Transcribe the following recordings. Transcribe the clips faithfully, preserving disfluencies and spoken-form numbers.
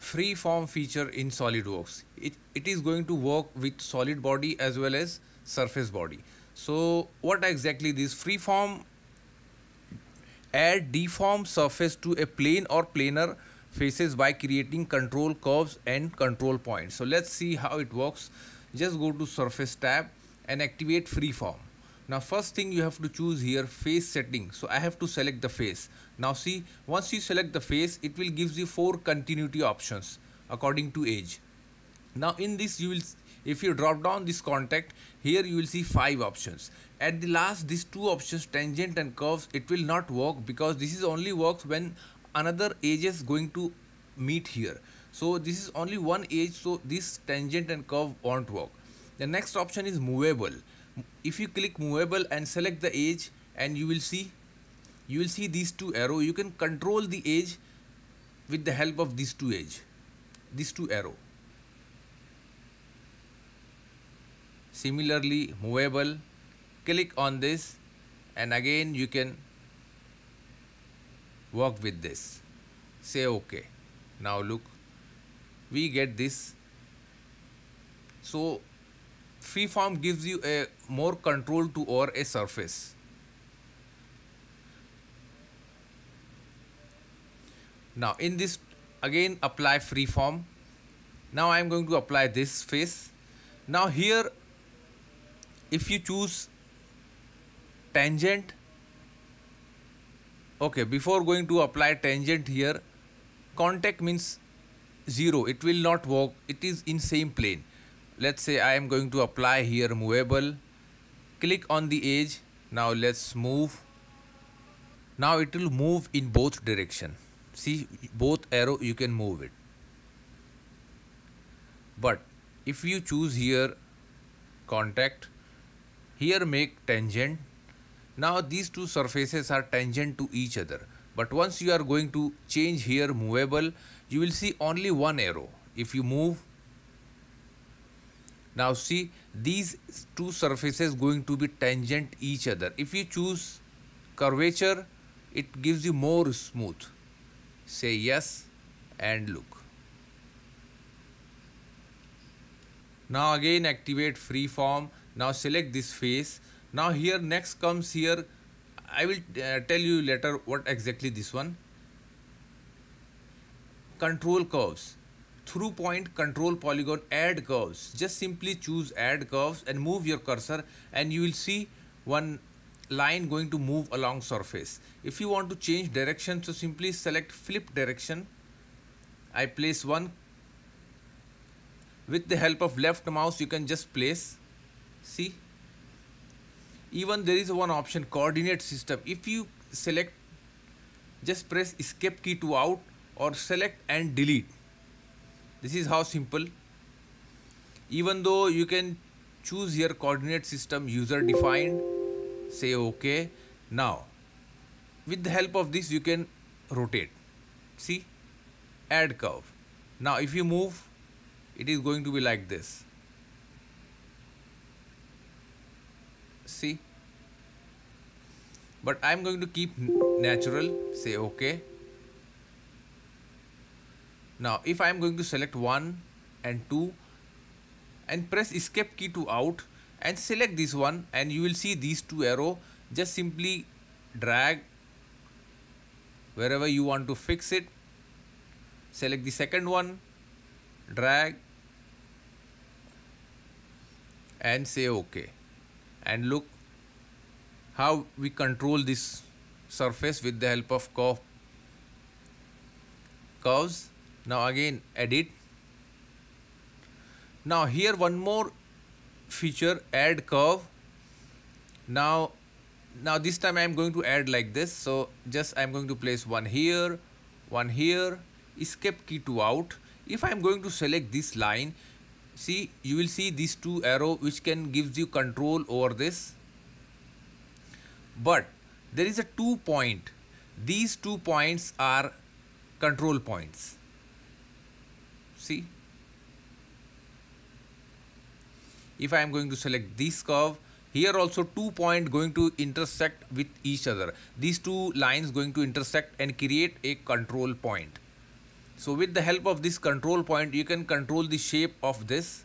Freeform feature in SolidWorks. It, it is going to work with solid body as well as surface body. So what exactly this freeform? Add deformed surface to a plane or planar faces by creating control curves and control points. So let's see how it works. Just go to surface tab and activate freeform. Now first thing you have to choose here, face setting. So I have to select the face. Now see, once you select the face, it will gives you four continuity options according to age. Now in this you will, if you drop down this contact, here you will see five options. At the last, these two options, tangent and curves, it will not work because this is only works when another edge is going to meet here. So this is only one edge, so this tangent and curve won't work. The next option is movable. If you click movable and select the edge, and you will see you will see these two arrow. You can control the edge with the help of these two edge, these two arrow. Similarly, movable, click on this and again you can work with this. Say okay. Now look, we get this. So freeform gives you a more control to over a surface. Now in this, again apply freeform. Now I am going to apply this face. Now here, if you choose tangent, okay, before going to apply tangent here, contact means zero, it will not work, it is in same plane. Let's say I am going to apply here movable, click on the edge. Now let's move. Now it will move in both direction. See, both arrow you can move it. But if you choose here contact, here make tangent. Now these two surfaces are tangent to each other, but once you are going to change here movable, you will see only one arrow. If you move, now see, these two surfaces going to be tangent each other. If you choose curvature, it gives you more smooth. Say yes and look. Now again activate freeform. Now select this face. Now here next comes here, I will uh, tell you later what exactly this one. Control curves. Through point, control polygon, add curves. Just simply choose add curves and move your cursor and you will see one line going to move along surface. If you want to change direction, so simply select flip direction. I place one. With the help of left mouse you can just place. See, even there is one option, coordinate system. If you select, just press escape key to out or select and delete. This is how simple. Even though you can choose here coordinate system, user defined. Say okay. Now with the help of this you can rotate. See, add curve. Now if you move, it is going to be like this. See, but I am going to keep natural. Say okay. Now if I am going to select one and two and press escape key to out and select this one, and you will see these two arrow. Just simply drag wherever you want to fix it. Select the second one, drag and say okay. And look how we control this surface with the help of curve curves. Now again edit. Now here one more feature, add curve. Now now this time I am going to add like this. So just I am going to place one here, one here, escape key to out. If I am going to select this line, see, you will see these two arrow which can gives you control over this. But there is a two point. These two points are control points. See, if I am going to select this curve, here also two point going to intersect with each other. These two lines going to intersect and create a control point. So with the help of this control point, you can control the shape of this.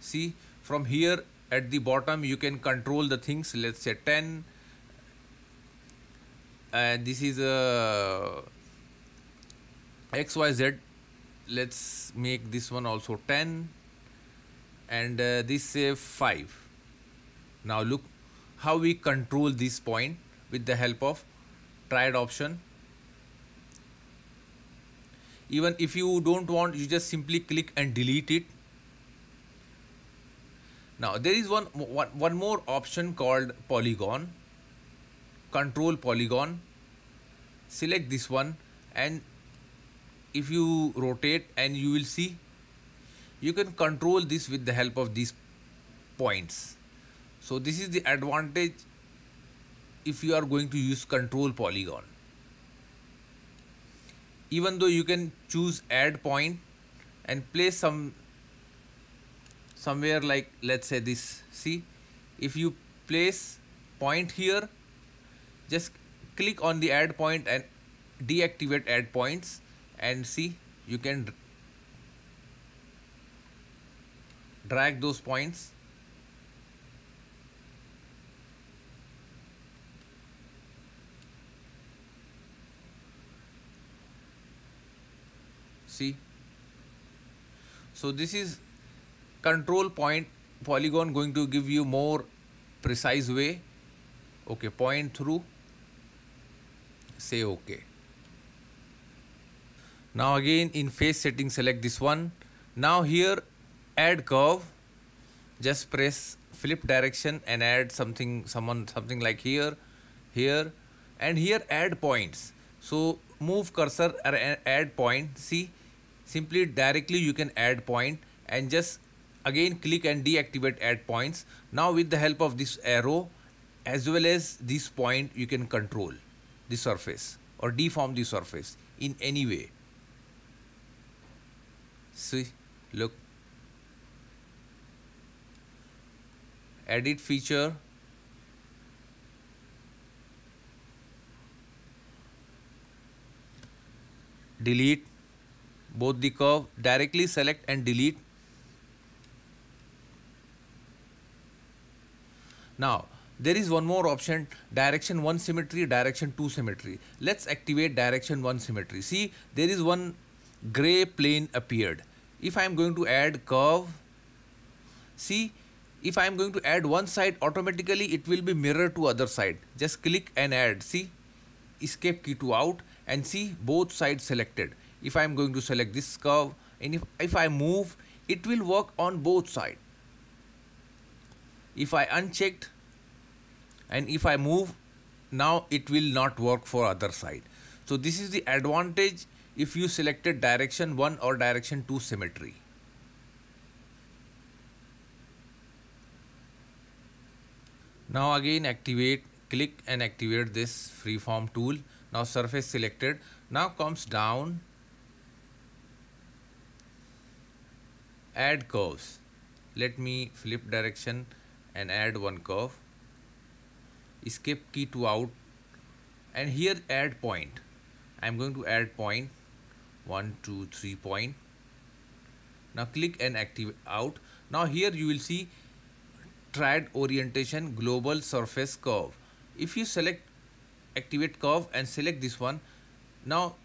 See, from here at the bottom, you can control the things. Let's say ten. And this is a X Y Z. Let's make this one also ten. And uh, this say five. Now look how we control this point with the help of triad option. Even if you don't want, you just simply click and delete it. Now there is one, one, one more option called polygon. Control polygon. Select this one, and if you rotate, and you will see you can control this with the help of these points. So this is the advantage if you are going to use control polygon. Even though you can choose add point and place some somewhere, like let's say this. See, if you place point here, just click on the add point and deactivate add points, and see you can drag those points. See, so this is control point polygon, going to give you more precise way. Okay, point through, say okay. Now again in face setting, select this one. Now here add curve, just press flip direction and add something, someone, something like here, here, and here add points. So move cursor and add point. See, simply directly you can add point, and just again click and deactivate add points. Now with the help of this arrow as well as this point, you can control the surface or deform the surface in any way. See, look, edit feature, delete both the curve, directly select and delete. Now there is one more option, direction one symmetry, direction two symmetry. Let's activate direction one symmetry. See, there is one gray plane appeared. If I am going to add curve, see, if I am going to add one side, automatically it will be mirror to other side. Just click and add. See, escape key to out, and see both sides selected. If I am going to select this curve, and if, if I move, it will work on both sides. If I unchecked and if I move, now it will not work for other side. So this is the advantage if you selected direction one or direction two symmetry. Now again activate, click and activate this freeform tool. Now surface selected. Now comes down, add curves. Let me flip direction and add one curve. Escape key to out, and here add point. I am going to add point, one, two, three point. Now click and activate out. Now here you will see triad orientation, global surface curve. If you select activate curve and select this one, now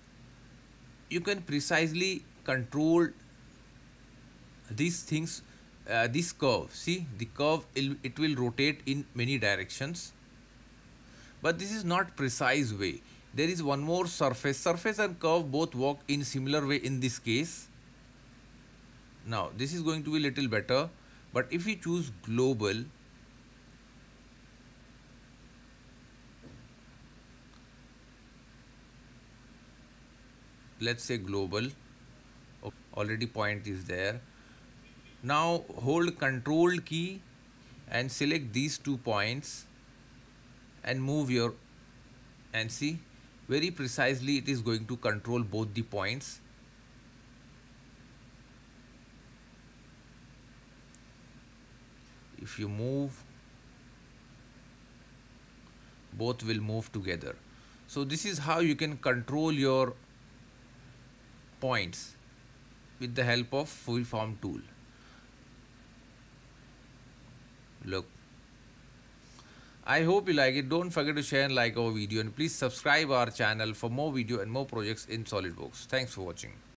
you can precisely control these things, uh, this curve. See, the curve, it will rotate in many directions, but this is not precise way. There is one more surface. Surface and curve both work in similar way in this case. Now this is going to be little better, but if you choose global, let's say global, already point is there. Now hold control key and select these two points and move your, and see very precisely it is going to control both the points. If you move, both will move together. So this is how you can control your points with the help of Freeform tool. Look, I hope you like it. Don't forget to share and like our video, and please subscribe our channel for more video and more projects in SolidWorks. Thanks for watching.